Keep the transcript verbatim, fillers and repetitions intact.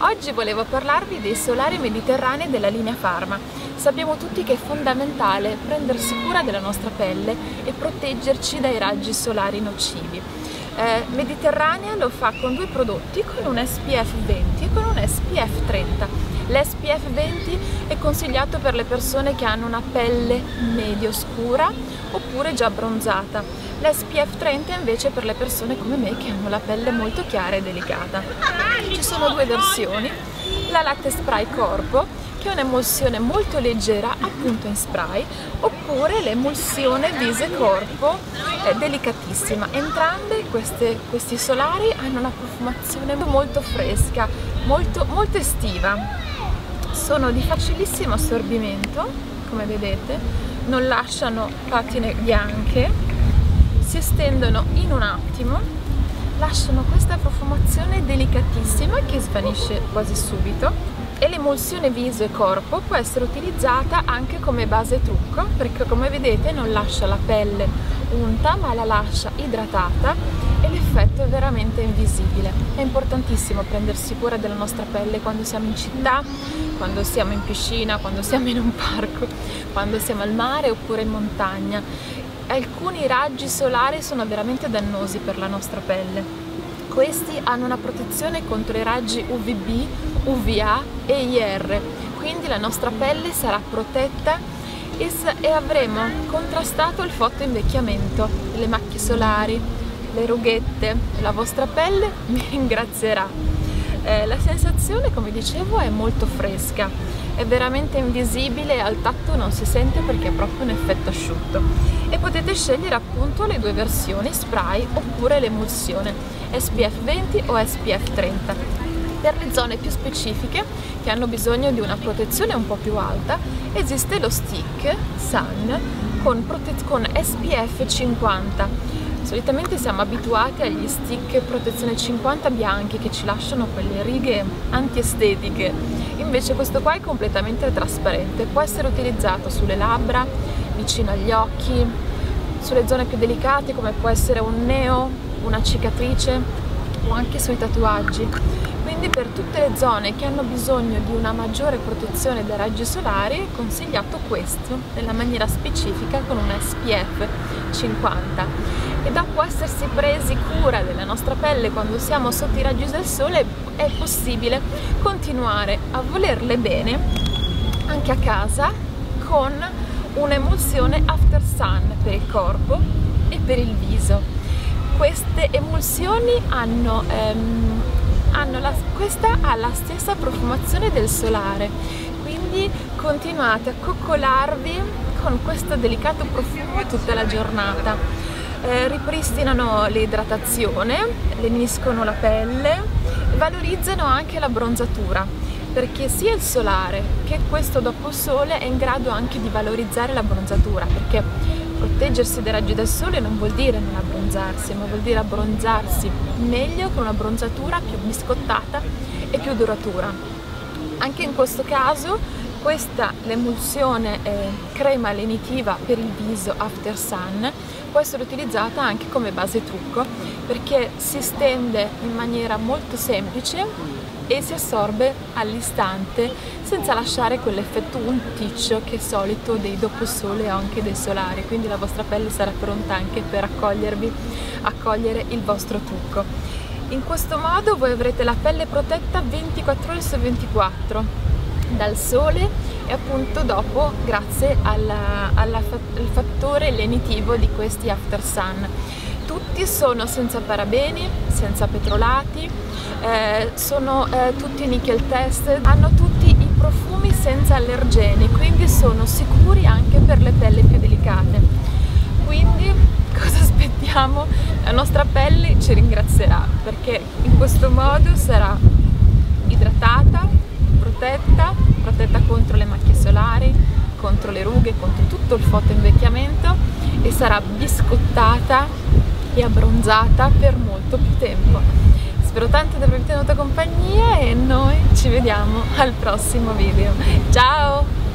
Oggi volevo parlarvi dei solari mediterranei della linea Pharma. Sappiamo tutti che è fondamentale prendersi cura della nostra pelle e proteggerci dai raggi solari nocivi. Eh, Mediterranea lo fa con due prodotti, con un S P F venti e con un S P F trenta. L'S P F venti è consigliato per le persone che hanno una pelle medio scura oppure già bronzata. L'S P F trenta invece è per le persone come me che hanno la pelle molto chiara e delicata. Ci sono due versioni, la latte spray corpo, che è un'emulsione molto leggera appunto in spray, oppure l'emulsione vise corpo eh, delicatissima. Entrambe queste, questi solari hanno una profumazione molto fresca, molto, molto estiva. Sono di facilissimo assorbimento, come vedete, non lasciano patine bianche, si estendono in un attimo, lasciano questa profumazione delicatissima che svanisce quasi subito. E l'emulsione viso e corpo può essere utilizzata anche come base trucco, perché come vedete non lascia la pelle unta ma la lascia idratata e l'effetto è veramente invisibile. È importantissimo prendersi cura della nostra pelle quando siamo in città, quando siamo in piscina, quando siamo in un parco, quando siamo al mare oppure in montagna. Alcuni raggi solari sono veramente dannosi per la nostra pelle. Questi hanno una protezione contro i raggi U V B, U V A e I R, quindi la nostra pelle sarà protetta e avremo contrastato il fotoinvecchiamento, le macchie solari, le rughette. La vostra pelle vi ringrazierà. Eh, la sensazione, come dicevo, è molto fresca, è veramente invisibile, al tatto non si sente perché è proprio un effetto asciutto. E potete scegliere appunto le due versioni, spray oppure l'emulsione, S P F venti o S P F trenta. Per le zone più specifiche che hanno bisogno di una protezione un po' più alta esiste lo stick Sun con, con S P F cinquanta. Solitamente siamo abituati agli stick protezione cinquanta bianchi che ci lasciano quelle righe antiestetiche, invece questo qua è completamente trasparente, può essere utilizzato sulle labbra, vicino agli occhi, sulle zone più delicate come può essere un neo, una cicatrice o anche sui tatuaggi. Quindi per tutte le zone che hanno bisogno di una maggiore protezione dai raggi solari è consigliato questo nella maniera specifica con un S P F cinquanta. E dopo essersi presi cura della nostra pelle quando siamo sotto i raggi del sole è possibile continuare a volerle bene anche a casa con un'emulsione after sun per il corpo e per il viso. Queste emulsioni hanno, ehm, hanno la, questa ha la stessa profumazione del solare, quindi continuate a coccolarvi con questo delicato profumo tutta la giornata. Eh, ripristinano l'idratazione, leniscono la pelle, valorizzano anche la bronzatura, perché sia il solare che questo dopo sole è in grado anche di valorizzare la bronzatura, perché proteggersi dai raggi del sole non vuol dire non abbronzarsi, ma vuol dire abbronzarsi meglio con una bronzatura più biscottata e più duratura. Anche in questo caso questa l'emulsione eh, crema lenitiva per il viso after sun può essere utilizzata anche come base trucco, perché si stende in maniera molto semplice e si assorbe all'istante senza lasciare quell'effetto unticcio che è solito dei doposole o anche dei solari, quindi la vostra pelle sarà pronta anche per accogliervi, accogliere il vostro trucco. In questo modo voi avrete la pelle protetta ventiquattro ore su ventiquattro dal sole e appunto dopo grazie alla, alla, al fattore lenitivo di questi after sun. Tutti sono senza parabeni, senza petrolati, eh, sono eh, tutti nickel test, hanno tutti i profumi senza allergeni, quindi sono sicuri anche per le pelli più delicate. Quindi cosa aspettiamo? La nostra pelle ci ringrazierà, perché in questo modo sarà idratata, protetta, protetta contro le macchie solari, contro le rughe, contro tutto il fotoinvecchiamento e sarà biscottata e abbronzata per molto più tempo. Spero tanto di avervi tenuto compagnia e noi ci vediamo al prossimo video. Ciao!